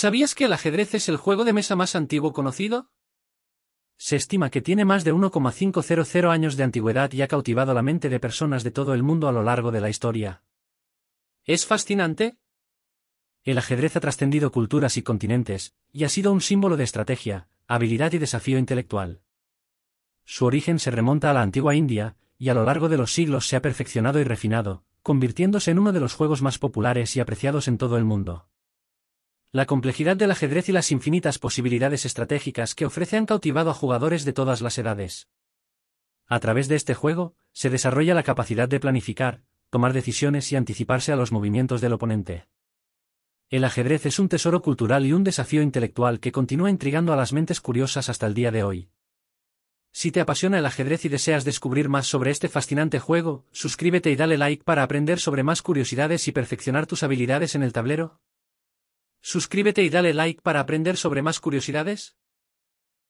¿Sabías que el ajedrez es el juego de mesa más antiguo conocido? Se estima que tiene más de 1,500 años de antigüedad y ha cautivado la mente de personas de todo el mundo a lo largo de la historia. ¿Es fascinante? El ajedrez ha trascendido culturas y continentes, y ha sido un símbolo de estrategia, habilidad y desafío intelectual. Su origen se remonta a la antigua India, y a lo largo de los siglos se ha perfeccionado y refinado, convirtiéndose en uno de los juegos más populares y apreciados en todo el mundo. La complejidad del ajedrez y las infinitas posibilidades estratégicas que ofrece han cautivado a jugadores de todas las edades. A través de este juego, se desarrolla la capacidad de planificar, tomar decisiones y anticiparse a los movimientos del oponente. El ajedrez es un tesoro cultural y un desafío intelectual que continúa intrigando a las mentes curiosas hasta el día de hoy. Si te apasiona el ajedrez y deseas descubrir más sobre este fascinante juego, suscríbete y dale like para aprender sobre más curiosidades y perfeccionar tus habilidades en el tablero.